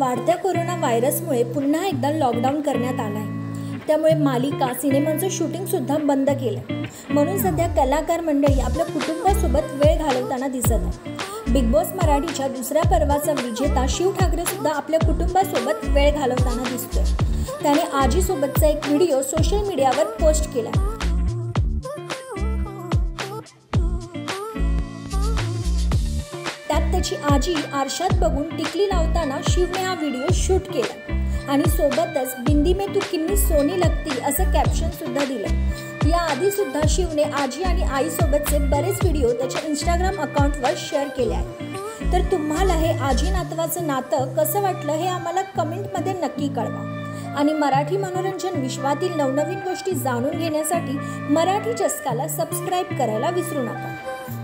वाढत्या कोरोना व्हायरसमुळे पुन्हा एकदा लॉकडाऊन करण्यात आला आहे. त्यामुळे मालिका सिनेमांचं शूटिंगसुद्धा बंद केलं आहे. म्हणून सध्या कलाकार मंडळी आपल्या कुटुंबासोबत वेळ घालवताना दिसत आहे. बिग बॉस मराठीच्या दुसऱ्या पर्वाचा विजेता शिव ठाकरेसुद्धा आपल्या कुटुंबासोबत वेळ घालवताना दिसतोय. त्याने आजीसोबतचा एक व्हिडिओ सोशल मीडियावर पोस्ट केला. त्यात त्याची आजी आरशाद बघून टिकली लावताना शिवने हा व्हिडिओ शूट केला आणि सोबतच बिंदी में तू किन्नी सोनी लगती असं कॅप्शन सुद्धा दिलं. याआधी सुद्धा शिवने आजी आणि आईसोबतचे बरेच व्हिडिओ त्याच्या इंस्टाग्राम अकाउंटवर शेअर केले आहेत. तर तुम्हाला हे आजी नातवाचं नातं कसं वाटलं हे आम्हाला कमेंटमध्ये नक्की कळवा. आणि मराठी मनोरंजन विश्वातील नवनवीन गोष्टी जाणून घेण्यासाठी मराठी चस्काला सबस्क्राईब करायला विसरू नका.